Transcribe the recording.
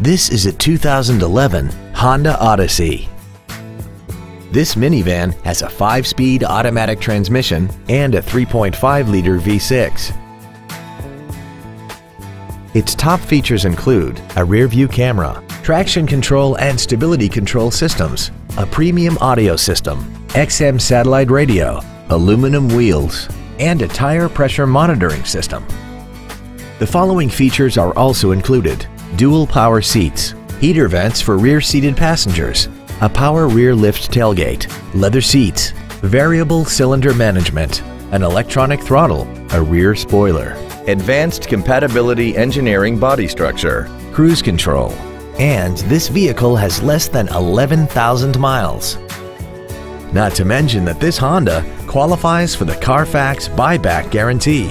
This is a 2011 Honda Odyssey. This minivan has a 5-speed automatic transmission and a 3.5-liter V6. Its top features include a rear-view camera, traction control and stability control systems, a premium audio system, XM satellite radio, aluminum wheels, and a tire pressure monitoring system. The following features are also included: dual power seats, heater vents for rear-seated passengers, a power rear lift tailgate, leather seats, variable cylinder management, an electronic throttle, a rear spoiler, advanced compatibility engineering body structure, cruise control, and this vehicle has less than 11,000 miles. Not to mention that this Honda qualifies for the Carfax buyback guarantee.